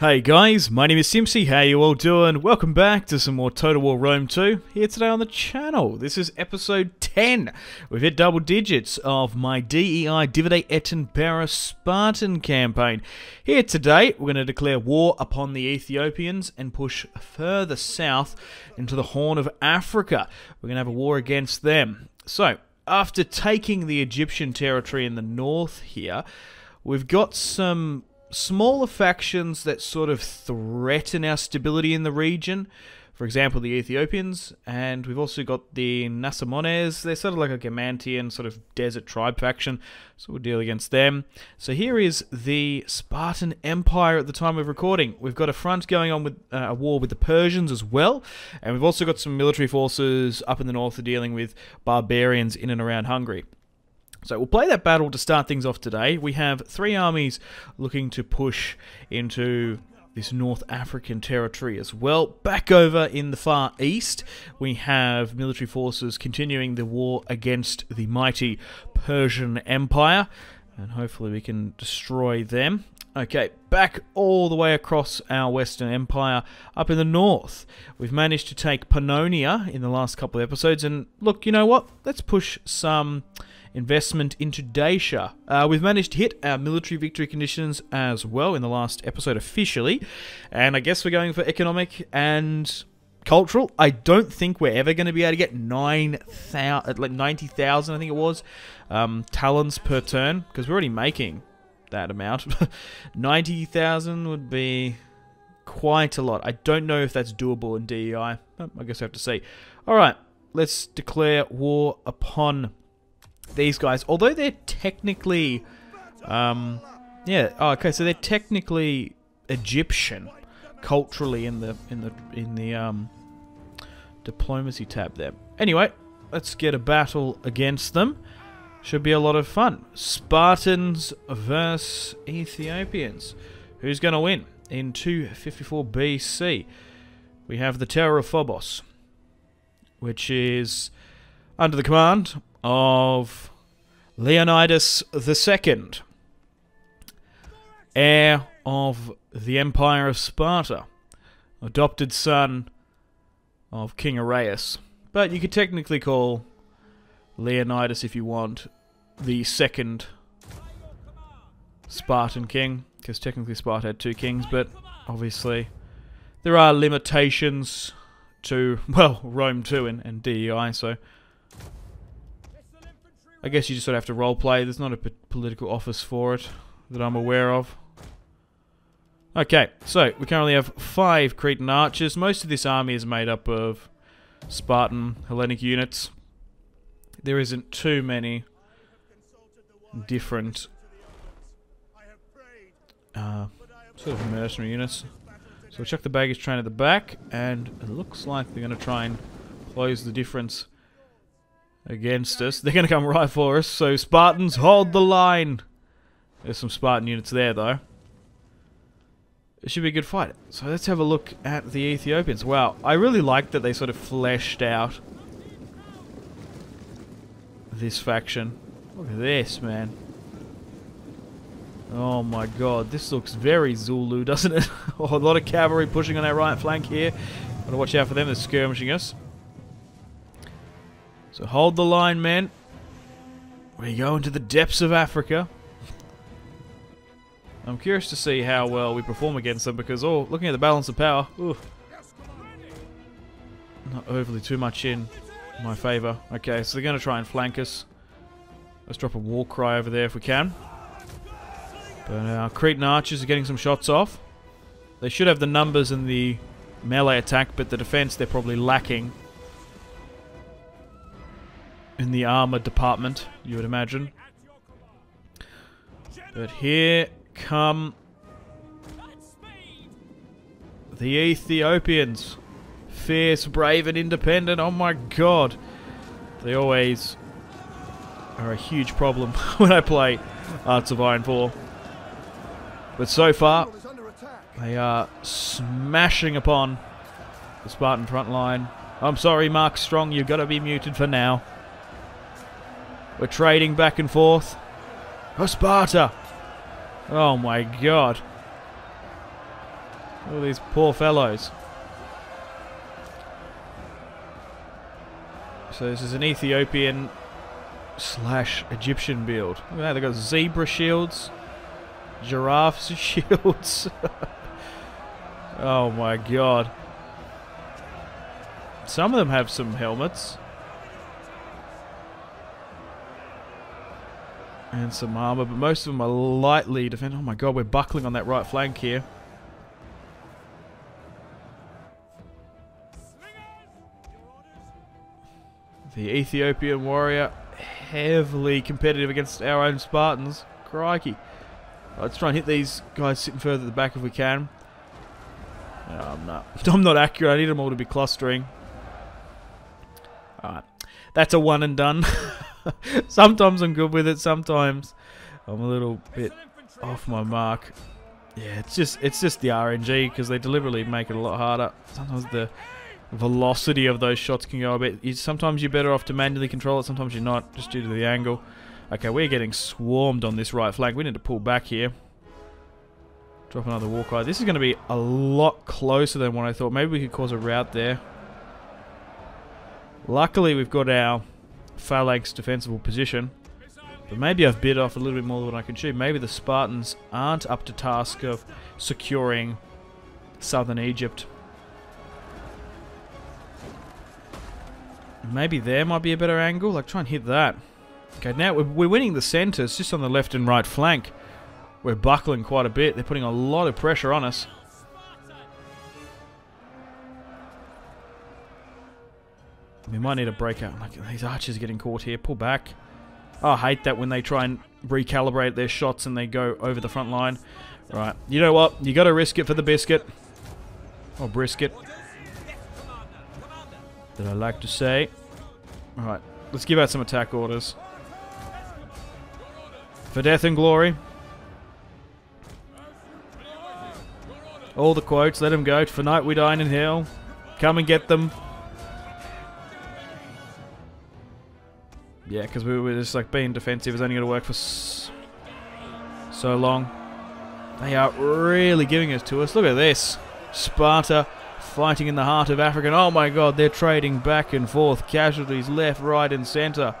Hey guys, my name is Simpzy, how you all doing? Welcome back to some more Total War Rome 2, here today on the channel. This is episode 10. We've hit double digits of my DEI, Divide Et Impera Spartan campaign. Here today, we're going to declare war upon the Ethiopians and push further south into the Horn of Africa. We're going to have a war against them. So, after taking the Egyptian territory in the north here, we've got some smaller factions that sort of threaten our stability in the region. For example, the Ethiopians, and we've also got the Nasamones. They're sort of like a Garamantian sort of desert tribe faction, so we'll deal against them. So here is the Spartan Empire at the time of recording. We've got a front going on with a war with the Persians as well, and we've also got some military forces up in the north dealing with barbarians in and around Hungary. So we'll play that battle to start things off today. We have three armies looking to push into this North African territory as well. Back over in the Far East, we have military forces continuing the war against the mighty Persian Empire, and hopefully we can destroy them. Okay, back all the way across our Western Empire, up in the north. We've managed to take Pannonia in the last couple of episodes, and look, you know what? Let's push some investment into Dacia. We've managed to hit our military victory conditions as well in the last episode officially, and I guess we're going for economic and cultural. I don't think we're ever going to be able to get 9,000, like 90,000, I think it was, talents per turn, because we're already making that amount. 90,000 would be quite a lot. I don't know if that's doable in DEI. I guess I have to see. Alright, let's declare war upon these guys, although they're technically so they're technically Egyptian culturally in the diplomacy tab there. Anyway, let's get a battle against them. Should be a lot of fun. Spartans versus Ethiopians. Who's going to win? In 254 BC, we have the Tower of Phobos, which is under the command of Leonidas II, heir of the Empire of Sparta, adopted son of King Araeus. But you could technically call Leonidas, if you want, the second Spartan king, because technically Sparta had two kings, but obviously there are limitations to, well, Rome 2 and DEI, so I guess you just sort of have to roleplay. There's not a political office for it that I'm aware of. Okay, so we currently have 5 Cretan archers. Most of this army is made up of Spartan Hellenic units. There isn't too many different sort of mercenary units. So we'll chuck the baggage train at the back, and it looks like they're going to try and close the difference against us. They're going to come right for us, so Spartans, hold the line! There's some Spartan units there, though. It should be a good fight. So let's have a look at the Ethiopians. Wow, I really like that they sort of fleshed out this faction. Look at this, man. Oh my god, this looks very Zulu, doesn't it? Oh, a lot of cavalry pushing on our right flank here. Gotta watch out for them, they're skirmishing us. So hold the line, men. We go into the depths of Africa. I'm curious to see how well we perform against them, because, oh, looking at the balance of power, ooh, not overly too much in my favour. Okay, so they're going to try and flank us. Let's drop a war cry over there if we can. But our Cretan archers are getting some shots off. They should have the numbers in the melee attack, but the defence they're probably lacking in the armor department, you would imagine. But here come the Ethiopians. Fierce, brave and independent. Oh my god. They always are a huge problem when I play Arts of Iron 4. But so far, they are smashing upon the Spartan front line. I'm sorry, Mark Strong, you've got to be muted for now. We're trading back and forth. Oh, Sparta! Oh my god. All these poor fellows. So this is an Ethiopian slash Egyptian build. Look at that, they've got zebra shields, giraffe shields. Oh my god. Some of them have some helmets. And some armor, but most of them are lightly defended. Oh my god, we're buckling on that right flank here. The Ethiopian warrior, heavily competitive against our own Spartans. Crikey. Let's try and hit these guys sitting further at the back if we can. I'm not accurate. I need them all to be clustering. Alright. That's a one and done. Sometimes I'm good with it, sometimes I'm a little bit off my mark. Yeah, it's just the RNG, because they deliberately make it a lot harder. Sometimes the velocity of those shots can go a bit. Sometimes you're better off to manually control it, sometimes you're not, just due to the angle. Okay, we're getting swarmed on this right flank. We need to pull back here. Drop another war cry. This is going to be a lot closer than what I thought. Maybe we could cause a rout there. Luckily, we've got our Phalanx defensible position. But maybe I've bit off a little bit more than I can chew. Maybe the Spartans aren't up to task of securing southern Egypt. Maybe there might be a better angle. Like, try and hit that. Okay, now we're winning the centre. It's just on the left and right flank. We're buckling quite a bit. They're putting a lot of pressure on us. We might need a breakout. Look, these archers are getting caught here. Pull back. Oh, I hate that when they try and recalibrate their shots and they go over the front line. Right. You know what? You got to risk it for the biscuit. Or brisket. That I like to say. Alright. Let's give out some attack orders. For death and glory. All the quotes. Let them go. Tonight we dine in hell. Come and get them. Yeah, because we were just like being defensive is only going to work for so long. They are really giving it to us. Look at this. Sparta fighting in the heart of Africa. And oh my god, they're trading back and forth. Casualties left, right and centre.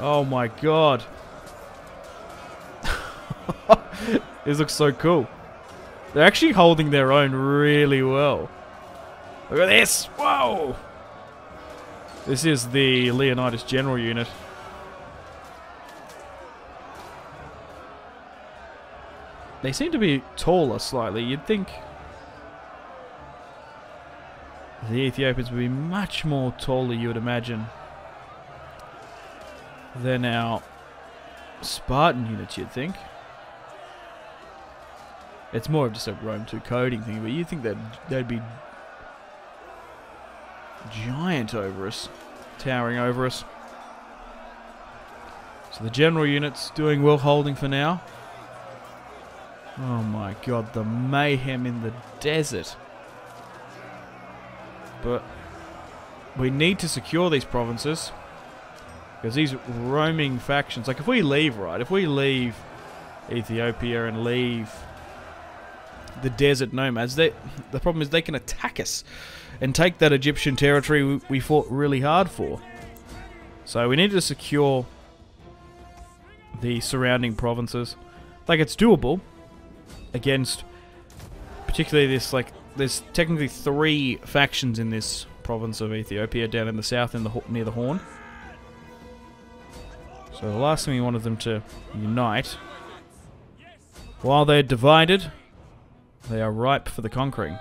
Oh my god. This looks so cool. They're actually holding their own really well. Look at this. Whoa. This is the Leonidas General unit. They seem to be taller slightly. You'd think the Ethiopians would be much more taller, you would imagine, than our Spartan units, you'd think. It's more of just a Rome 2 coding thing, but you'd think that they'd be giant over us, towering over us. So the general unit's doing well, holding for now. Oh my god, the mayhem in the desert. But we need to secure these provinces, because these roaming factions, like if we leave, right, if we leave Ethiopia and leave the desert nomads, the problem is they can attack us and take that Egyptian territory we fought really hard for. So we need to secure the surrounding provinces. Like, it's doable against particularly this, like, there's technically three factions in this province of Ethiopia down in the south in the near the Horn. So the last thing we wanted them to unite. While they're divided, they are ripe for the conquering.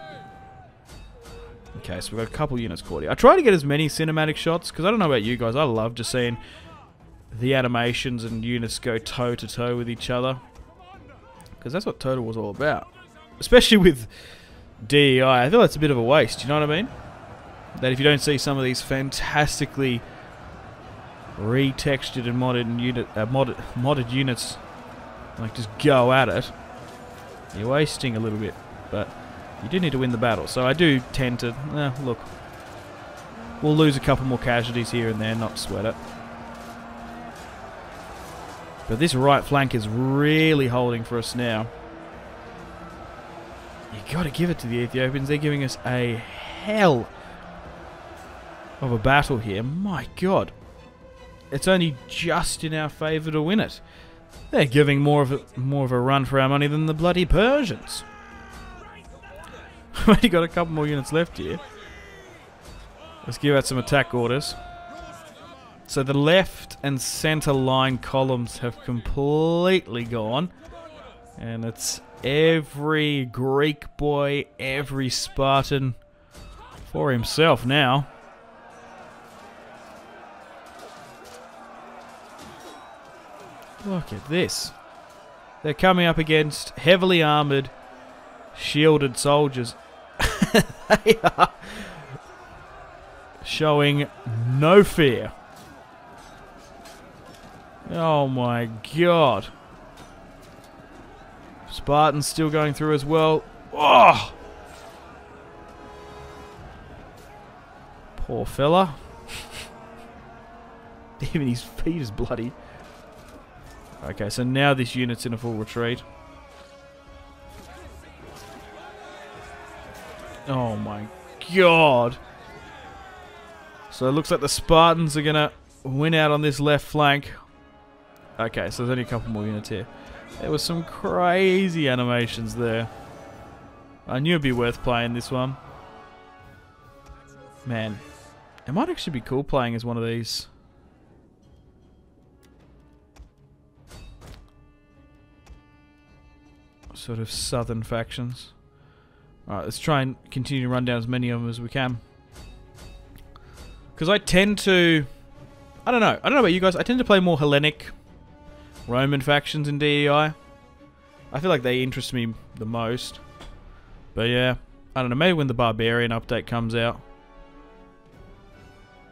Okay, so we've got a couple units caught here. I try to get as many cinematic shots, because I don't know about you guys, I love just seeing the animations and units go toe-to-toe with each other. Because that's what Total War's all about. Especially with DEI. I feel that's a bit of a waste, you know what I mean? That if you don't see some of these fantastically retextured and modded units, like, just go at it, you're wasting a little bit, but you do need to win the battle. So I do tend to, look, we'll lose a couple more casualties here and there, not sweat it. But this right flank is really holding for us now. You gotta give it to the Ethiopians. They're giving us a hell of a battle here. My God. It's only just in our favour to win it. They're giving more of a run for our money than the bloody Persians. We've only got a couple more units left here. Let's give out some attack orders. So the left and centre line columns have completely gone. And it's every Greek boy, every Spartan for himself now. Look at this. They're coming up against heavily armoured, shielded soldiers. They are showing no fear. Oh my God. Spartan's still going through as well. Oh! Poor fella. Even his feet is bloody. Okay, so now this unit's in a full retreat. Oh my God. So it looks like the Spartans are gonna win out on this left flank. Okay, so there's only a couple more units here. There were some crazy animations there. I knew it'd be worth playing this one. Man, it might actually be cool playing as one of these. Sort of southern factions. Alright, let's try and continue to run down as many of them as we can. Because I tend to... I don't know about you guys, I tend to play more Hellenic, Roman factions in DEI. I feel like they interest me the most. But yeah, I don't know, maybe when the Barbarian update comes out,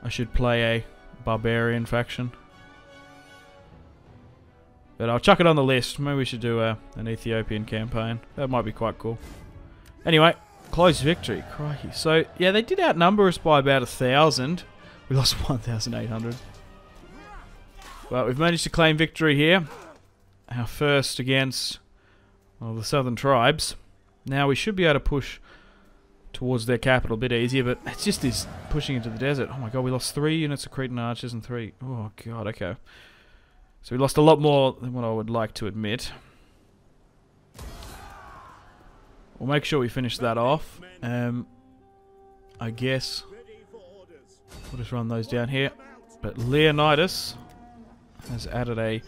I should play a Barbarian faction. But I'll chuck it on the list. Maybe we should do an Ethiopian campaign. That might be quite cool. Anyway, close victory. Crikey. So, yeah, they did outnumber us by about 1,000. We lost 1,800. But we've managed to claim victory here. Our first against, well, the southern tribes. Now we should be able to push towards their capital a bit easier, but it's just this pushing into the desert. Oh my God, we lost 3 units of Cretan archers and 3... Oh God, okay. So we lost a lot more than what I would like to admit. We'll make sure we finish that off. I guess we'll just run those down here. But Leonidas has added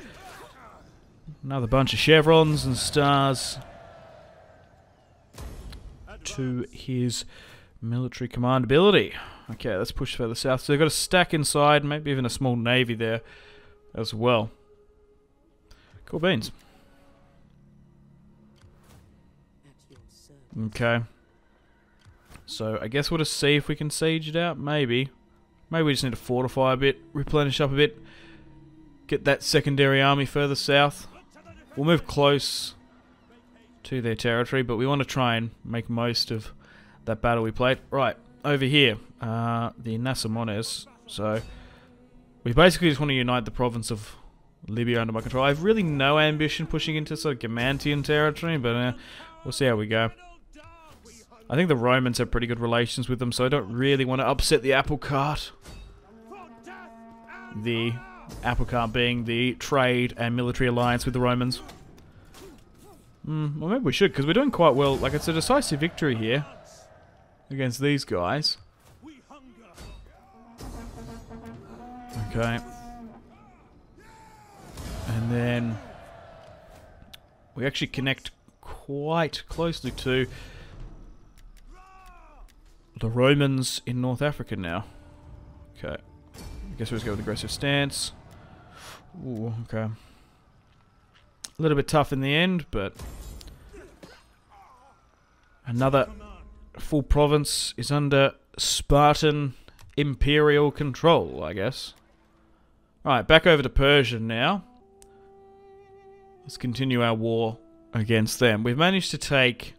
another bunch of chevrons and stars to his military command ability. Okay, let's push further south. So they've got a stack inside, maybe even a small navy there as well. Cool beans. Okay. So I guess we'll just see if we can siege it out. Maybe we just need to fortify a bit, replenish up a bit, get that secondary army further south. We'll move close to their territory, but we want to try and make most of that battle we played. Right, over here, the Nasamones. So we basically just want to unite the province of Libya under my control. I have really no ambition pushing into sort of Garamantian territory, but we'll see how we go. I think the Romans have pretty good relations with them, so I don't really want to upset the apple cart. The apple cart being the trade and military alliance with the Romans. Well, maybe we should, because we're doing quite well. Like, it's a decisive victory here against these guys. Okay. And then we actually connect quite closely to the Romans in North Africa now. Okay. I guess we'll just go with aggressive stance. Ooh, okay. A little bit tough in the end, but another full province is under Spartan imperial control, I guess. Alright, back over to Persia now. Let's continue our war against them. We've managed to take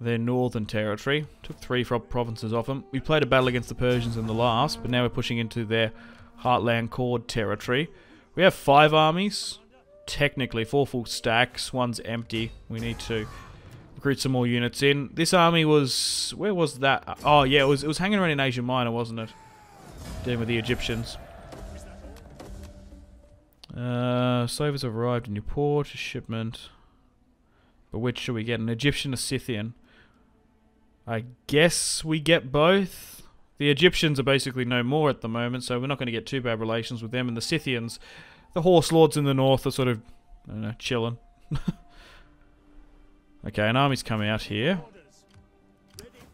their northern territory. Took 3 provinces off them. We played a battle against the Persians in the last, but now we're pushing into their heartland cord territory. We have 5 armies. Technically, 4 full stacks. 1's empty. We need to recruit some more units in. This army was... where was that? Oh yeah, it was hanging around in Asia Minor, wasn't it? Dealing with the Egyptians. Slaves have arrived in your port, a shipment. But which should we get? An Egyptian or Scythian? I guess we get both. The Egyptians are basically no more at the moment, so we're not going to get too bad relations with them. And the Scythians, the horse lords in the north, are sort of, I don't know, chilling. Okay, an army's coming out here.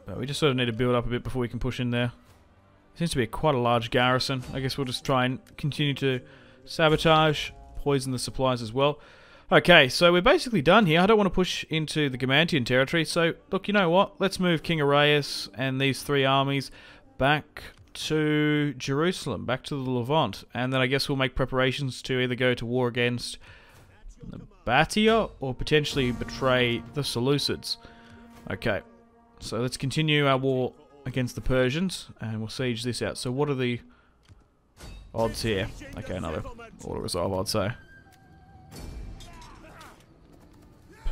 But we just sort of need to build up a bit before we can push in there. Seems to be quite a large garrison. I guess we'll just try and continue to sabotage, poison the supplies as well. Okay, so we're basically done here. I don't want to push into the Garamantian territory. So, look, you know what? Let's move King Araeus and these three armies back to Jerusalem, back to the Levant. And then I guess we'll make preparations to either go to war against Nabataea or potentially betray the Seleucids. Okay, so let's continue our war against the Persians and we'll siege this out. So what are the odds here? Okay, another auto resolve, I'd say.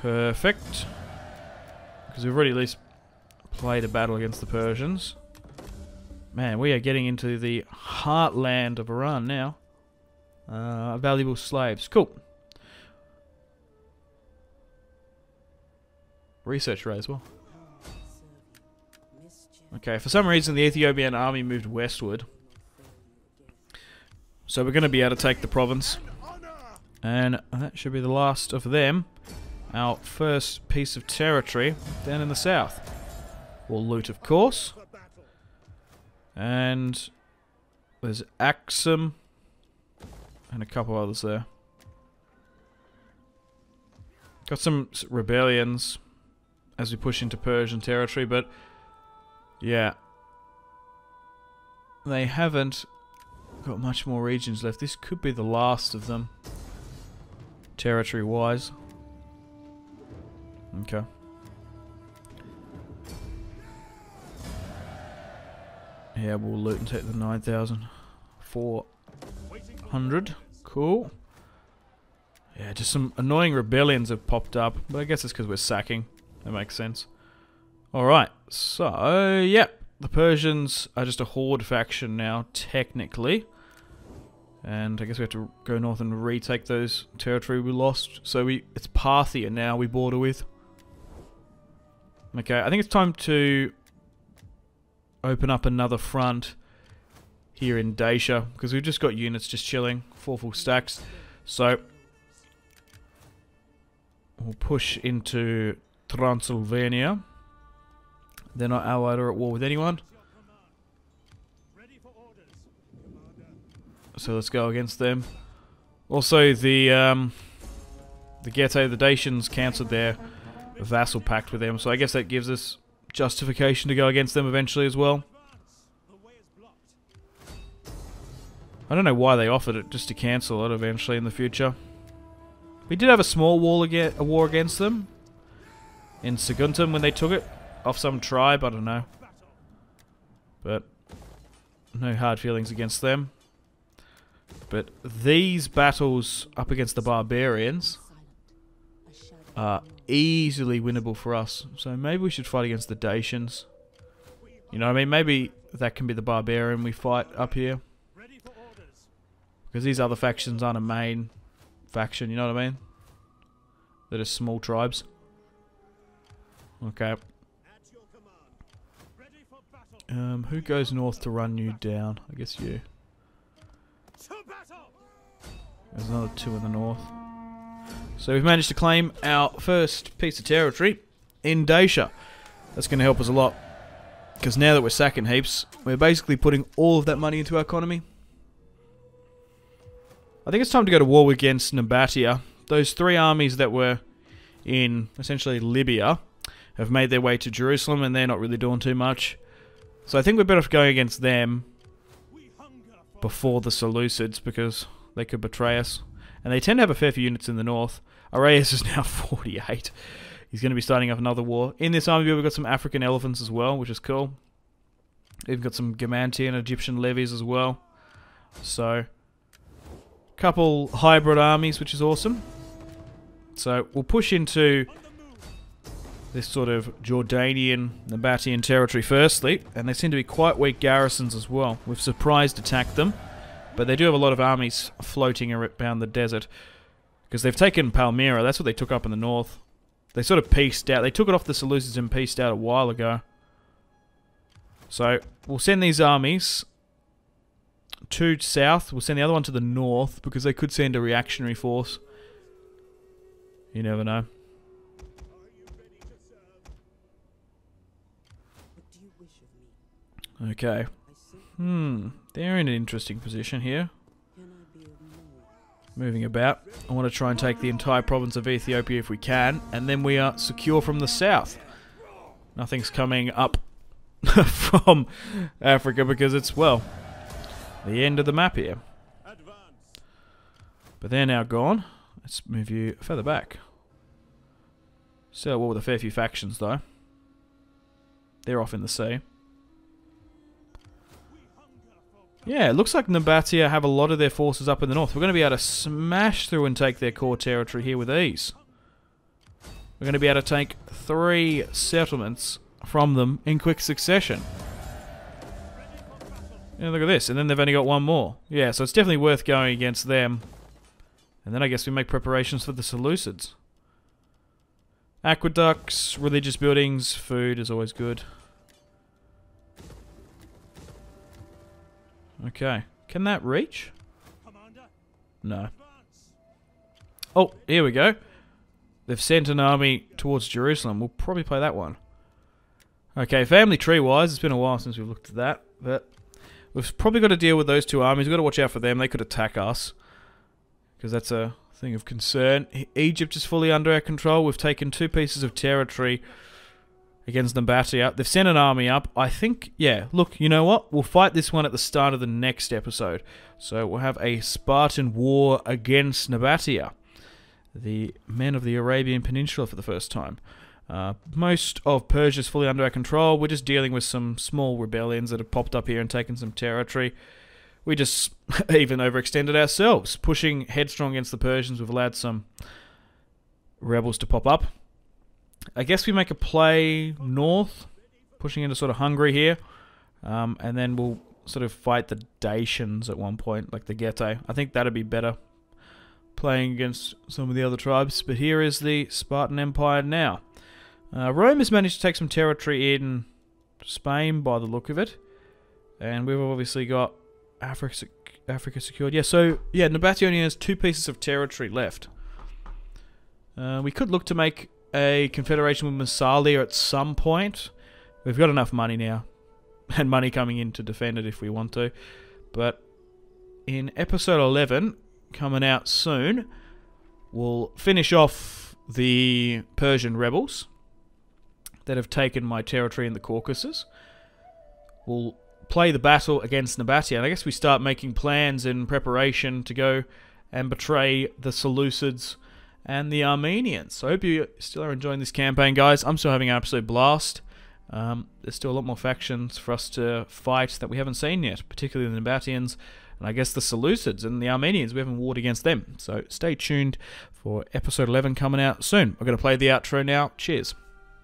Perfect. Because we've already at least played a battle against the Persians. Man, we are getting into the heartland of Iran now. Valuable slaves. Cool. Research rate as well. Okay, for some reason the Ethiopian army moved westward. So we're going to be able to take the province. And that should be the last of them. Our first piece of territory down in the south. We'll loot, of course. And there's Axum and a couple others there. Got some rebellions as we push into Persian territory, but yeah, they haven't got much more regions left. This could be the last of them, territory-wise. Okay. Yeah, we'll loot and take the 9,400. Cool. Yeah, just some annoying rebellions have popped up, but I guess it's because we're sacking. That makes sense. Alright, so, yep. The Persians are just a horde faction now, technically. And I guess we have to go north and retake those territory we lost. So it's Parthia now we border with. Okay, I think it's time to open up another front here in Dacia, because we've just got units just chilling, four full stacks. So we'll push into Transylvania. They're not allied or at war with anyone. So let's go against them. Also, the Gete, the Dacians, cancelled their vassal pact with them, so I guess that gives us justification to go against them eventually as well. I don't know why they offered it, just to cancel it eventually in the future. We did have a small war against them in Saguntum when they took it off some tribe, I don't know. But no hard feelings against them. But these battles up against the barbarians are easily winnable for us. So maybe we should fight against the Dacians. You know what I mean? Maybe that can be the barbarian we fight up here. Because these other factions aren't a main faction, you know what I mean? They're just small tribes. Okay. Who goes north to run you down? I guess you. There's another two in the north. So we've managed to claim our first piece of territory in Dacia. That's going to help us a lot, because now that we're sacking heaps, we're basically putting all of that money into our economy. I think it's time to go to war against Nabataea. Those three armies that were in essentially Libya have made their way to Jerusalem and they're not really doing too much. So I think we're better off going against them before the Seleucids, because they could betray us. And they tend to have a fair few units in the north. Araeus is now 48. He's going to be starting up another war. In this army we've got some African elephants as well, which is cool. We've got some Garamantian Egyptian levies as well. So, couple hybrid armies, which is awesome. So, we'll push into this sort of Jordanian, Nabataean territory firstly, and they seem to be quite weak garrisons as well. We've surprised attacked them, but they do have a lot of armies floating around the desert, because they've taken Palmyra. That's what they took up in the north. They sort of pieced out. They took it off the Seleucids and pieced out a while ago. So we'll send these armies to south. We'll send the other one to the north, because they could send a reactionary force. You never know. Okay. They're in an interesting position here. Moving about. I want to try and take the entire province of Ethiopia if we can, and then we are secure from the south. Nothing's coming up from Africa because it's, well, the end of the map here. But they're now gone. Let's move you further back. Still at war with a fair few factions though. They're off in the sea. Yeah, it looks like Nabataea have a lot of their forces up in the north. We're going to be able to smash through and take their core territory here with ease. We're going to be able to take 3 settlements from them in quick succession. Yeah, look at this. And then they've only got 1 more. Yeah, so it's definitely worth going against them. And then I guess we make preparations for the Seleucids. Aqueducts, religious buildings, food is always good. Okay. Can that reach? No. Oh, here we go. They've sent an army towards Jerusalem. We'll probably play that one. Okay, family tree-wise, it's been a while since we've looked at that, but we've probably got to deal with those 2 armies. We've got to watch out for them. They could attack us, because that's a thing of concern. Egypt is fully under our control. We've taken 2 pieces of territory against Nabataea. They've sent an army up. I think, yeah, look, you know what? We'll fight this one at the start of the next episode. So we'll have a Spartan war against Nabataea, the men of the Arabian Peninsula for the first time. Most of Persia is fully under our control. We're just dealing with some small rebellions that have popped up here and taken some territory. We just even overextended ourselves. Pushing headstrong against the Persians, we've allowed some rebels to pop up. I guess we make a play north, pushing into sort of Hungary here, and then we'll sort of fight the Dacians at one point, like the Gete. I think that'd be better, playing against some of the other tribes. But here is the Spartan Empire now. Rome has managed to take some territory in Spain by the look of it, and we've obviously got Africa secured. Yeah, so yeah, Nabataea only has 2 pieces of territory left. We could look to make a confederation with Massalia at some point. We've got enough money now, and money coming in to defend it if we want to. But in episode 11, coming out soon, we'll finish off the Persian rebels that have taken my territory in the Caucasus. We'll play the battle against Nabataea, and I guess we start making plans in preparation to go and betray the Seleucids and the Armenians. So I hope you still are enjoying this campaign, guys. I'm still having an absolute blast. There's still a lot more factions for us to fight that we haven't seen yet, particularly the Nabataeans and I guess the Seleucids and the Armenians. We haven't warred against them. So stay tuned for episode 11 coming out soon. We're going to play the outro now. Cheers.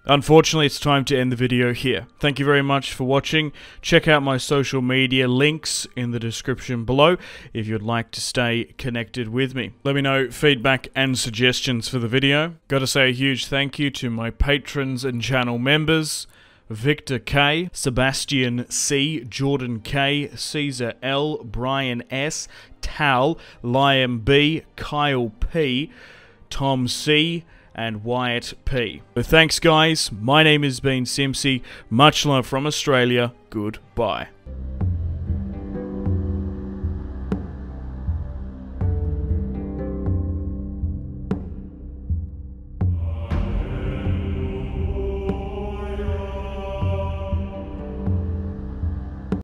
Unfortunately, it's time to end the video here. Thank you very much for watching. Check out my social media links in the description below if you'd like to stay connected with me. Let me know feedback and suggestions for the video. Got to say a huge thank you to my patrons and channel members: Victor K, Sebastian C, Jordan K, Caesar L, Brian S, Tal, Liam B, Kyle P, Tom C, and Wyatt P. But thanks, guys. My name has been Simpzy. Much love from Australia. Goodbye.